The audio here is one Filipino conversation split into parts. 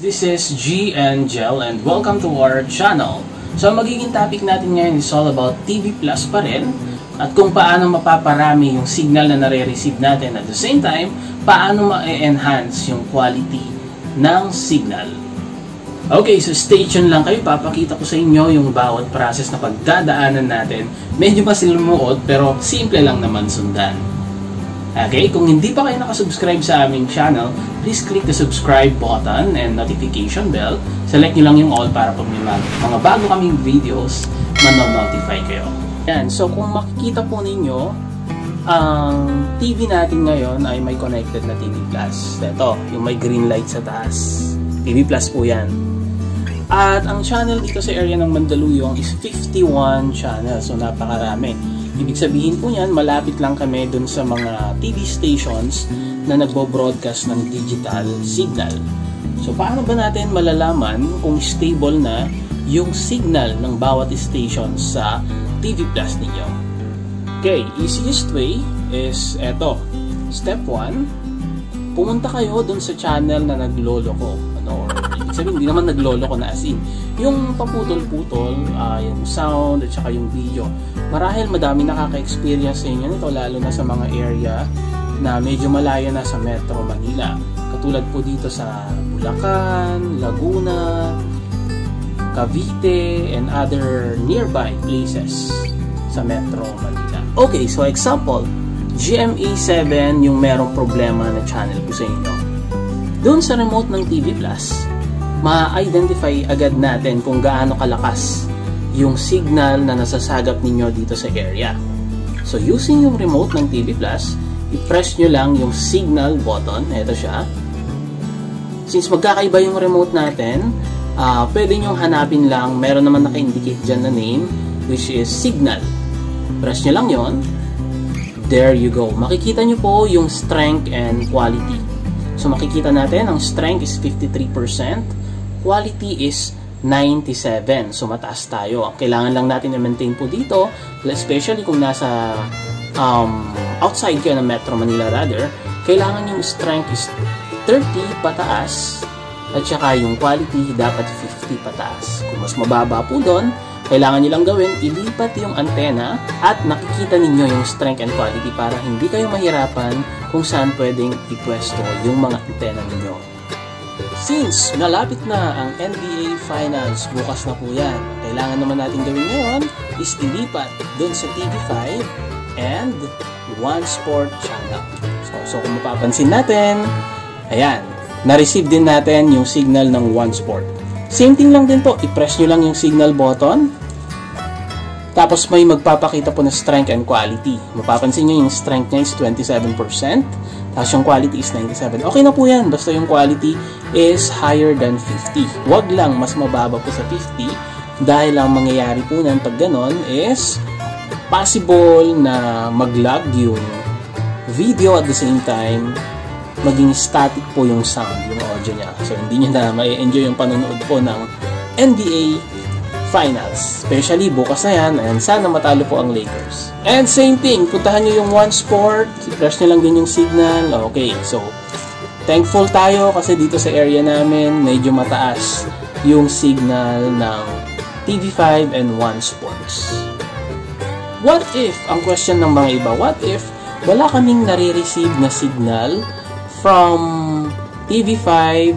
This is G Angel and welcome to our channel. So magiging topic natin ngayon is all about TV Plus pa rin at kung paano mapaparami yung signal na nare-receive natin at the same time, paano ma-enhance yung quality ng signal. Okay, so stay tuned lang kayo. Papakita ko sa inyo yung bawat process na pagdadaanan natin. Medyo masilimuot pero simple lang naman sundan. Okay, kung hindi pa kayo nakasubscribe sa aming channel, please click the subscribe button and notification bell. Select nyo lang yung all para pag may mga bago kaming videos, manonotify kayo. Yan, so kung makikita po ninyo, ang TV natin ngayon ay may connected na TV Plus. Ito, yung may green light sa taas. TV Plus po yan. At ang channel dito sa area ng Mandaluyong is 51 channels, so napakarami. Ibig sabihin po yan, malapit lang kami dun sa mga TV stations na nagbo-broadcast ng digital signal. So paano ba natin malalaman kung stable na yung signal ng bawat station sa TV Plus ninyo? Okay, easiest way is eto. Step 1, pumunta kayo dun sa channel na naglolo ko. Ano, or ibig sabihin, hindi naman naglolo ko na as in. Yung paputol-putol, yung sound at saka yung video. Marahil madami nakaka-experience sa inyo nito, lalo na sa mga area na medyo malayo na sa Metro Manila. Katulad po dito sa Bulacan, Laguna, Cavite, and other nearby places sa Metro Manila. Okay, so example, GMA7 yung merong problema na channel po sa inyo. Doon sa remote ng TV Plus, ma-identify agad natin kung gaano kalakas yung signal na nasasagap ninyo dito sa area. So using yung remote ng TV Plus, i-press nyo lang yung signal button. Ito siya. Since magkakaiba yung remote natin, pwede nyo hanapin lang, meron naman naka-indicate dyan na name, which is signal. Press nyo lang yon. There you go. Makikita nyo po yung strength and quality. So makikita natin, ang strength is 53%, quality is 97. So mataas tayo. Kailangan lang natin i-maintain po dito, especially kung nasa outside kayo ng Metro Manila rather, kailangan yung strength is 30 pataas at saka yung quality dapat 50 pataas. Kung mas mababa po doon, kailangan nyo lang gawin, ilipat yung antena at nakikita ninyo yung strength and quality para hindi kayo mahirapan kung saan pwedeng ipwesto yung mga antena ninyo. Since nalapit na ang NBA Finals, bukas na po yan. Kailangan naman natin gawin ngayon is ilipat dun sa TV5 and One Sports channel. So kung mapapansin natin, ayan, na-receive din natin yung signal ng One Sport. Same thing lang din po, i-press nyo lang yung signal button. Tapos may magpapakita po na strength and quality. Mapapansin nyo yung strength niya is 27%. Tapos yung quality is 97. Okay na po yan. Basta yung quality is higher than 50. Huwag lang mas mababa po sa 50. Dahil ang mangyayari po ng pag ganon is possible na mag-lag yung video at the same time. Maging static po yung sound, yung audio niya. So hindi niya na ma-enjoy yung panonood po ng NBA Finals. Especially bukas na yan. Ayan, sana matalo po ang Lakers. And same thing, puntahan nyo yung One Sport, i-press nyo lang din yung signal. Okay, so thankful tayo kasi dito sa area namin medyo mataas yung signal ng TV5 and One Sports. What if, ang question ng mga iba, what if wala kaming nare-receive na signal from TV5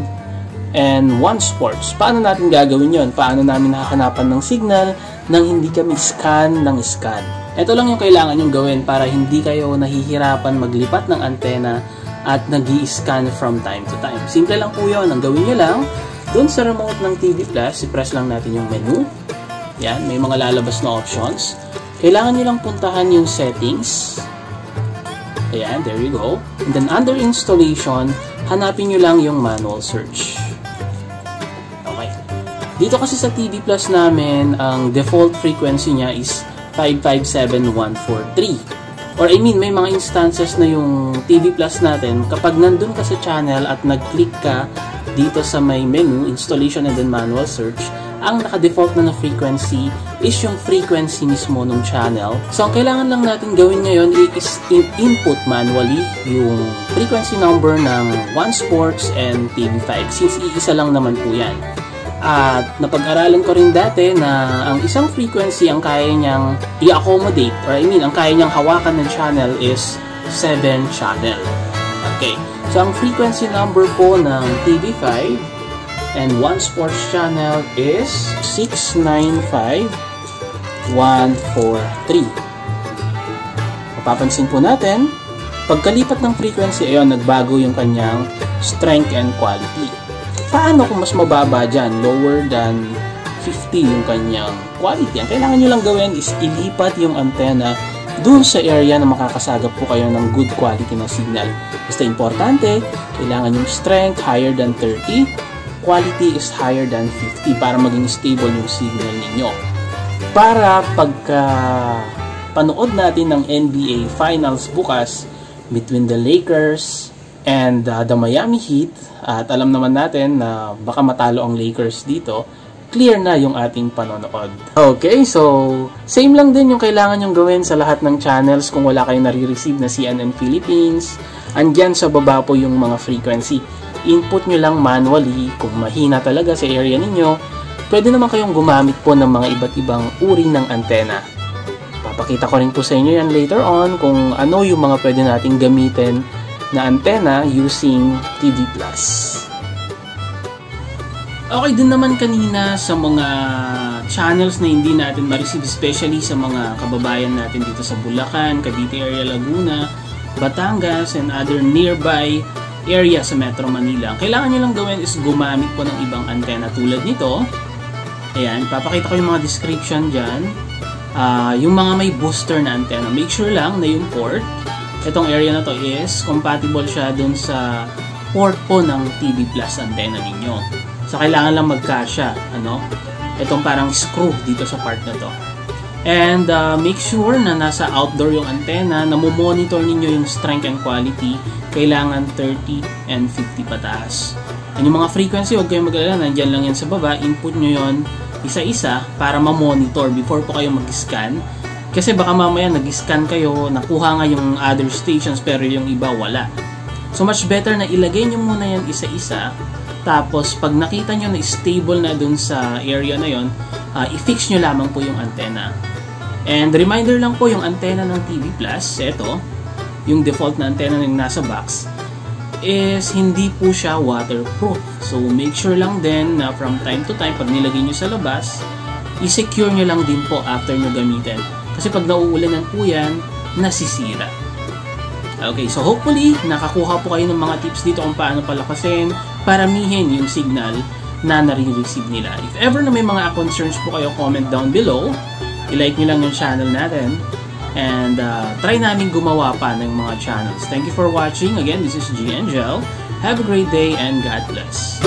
and One Sports? Paano natin gagawin yon? Paano namin nakakanapan ng signal nang hindi kami scan ng scan? Ito lang yung kailangan yung gawin para hindi kayo nahihirapan maglipat ng antena at nag-i-scan from time to time. Simple lang po yun. Ang gawin nyo lang, dun sa remote ng TV Plus, i-press lang natin yung menu. Yan, may mga lalabas na options. Kailangan nyo lang puntahan yung settings. Ayan, there you go. And then under installation, hanapin nyo lang yung manual search. Dito kasi sa TV Plus namin, ang default frequency niya is 557,143. Or I mean, may mga instances na yung TV Plus natin, kapag nandun ka sa channel at nag-click ka dito sa may menu, installation and then manual search, ang naka-default na frequency is yung frequency mismo ng channel. So, ang kailangan lang natin gawin ngayon is input manually yung frequency number ng One Sports and TV5 since iisa lang naman po yan. At napag-aralan ko rin dati na ang isang frequency ang kaya niyang i-accommodate or ang kaya niyang hawakan ng channel is 7 channel. Okay. So, ang frequency number po ng TV5 and One Sports channel is 695.143. Mapapansin po natin, pagkalipat ng frequency, ayun, nagbago yung kanyang strength and quality. Paano kung mas mababa dyan, lower than 50 yung kanyang quality? Ang kailangan nyo lang gawin is ilipat yung antena doon sa area na makakasagap po kayo ng good quality na signal. Basta importante, kailangan yung strength higher than 30, quality is higher than 50 para maging stable yung signal ninyo. Para pagka panood natin ng NBA Finals bukas between the Lakers and the Miami Heat, at alam naman natin na baka matalo ang Lakers dito, clear na yung ating panonood. Okay, so same lang din yung kailangan nyong gawin sa lahat ng channels kung wala kayong nare-receive na CNN Philippines. Andyan sa baba po yung mga frequency. Input nyo lang manually. Kung mahina talaga sa area ninyo, pwede naman kayong gumamit po ng mga iba't ibang uri ng antena. Papakita ko rin po sa inyo yan later on kung ano yung mga pwede nating gamitin na antena using TV Plus. Okay din naman kanina sa mga channels na hindi natin ma-receive, especially sa mga kababayan natin dito sa Bulacan, Cavite area, Laguna, Batangas, and other nearby area sa Metro Manila. Ang kailangan nyo lang gawin is gumamit po ng ibang antena tulad nito. Ayan, papakita ko yung mga description dyan. Yung mga may booster na antena, make sure lang na yung port, itong area na to is compatible siya dun sa port po ng TV Plus antena ninyo. So, kailangan lang magkasya, ano? Itong parang screw dito sa part na to. And make sure na nasa outdoor yung antena, na monitor ninyo yung strength and quality. Kailangan 30 and 50 pataas. And yung mga frequency, huwag kayong mag-alala, nandyan lang yan sa baba. Input nyo yon isa-isa para ma-monitor before po kayo mag-scan. Kasi baka mamaya nag-scan kayo, nakuha nga yung other stations pero yung iba wala. So, much better na ilagay nyo muna yan isa-isa. Tapos, pag nakita nyo na stable na dun sa area na yun, i-fix nyo lamang po yung antena. And reminder lang po, yung antena ng TV Plus, eto, yung default na antena na nasa box, is hindi po siya waterproof. So, make sure lang din na from time to time, pag nilagay nyo sa labas, i-secure nyo lang din po after nyo gamitin. Kasi pag nauulanan po yan, nasisira. Okay, so hopefully, nakakuha po kayo ng mga tips dito kung paano palakasin, paramihin yung signal na nare-receive nila. If ever na may mga concerns po kayo, comment down below. I-like nyo lang yung channel natin. And try namin gumawa pa ng mga channels. Thank you for watching. Again, this is G. Angel. Have a great day and God bless.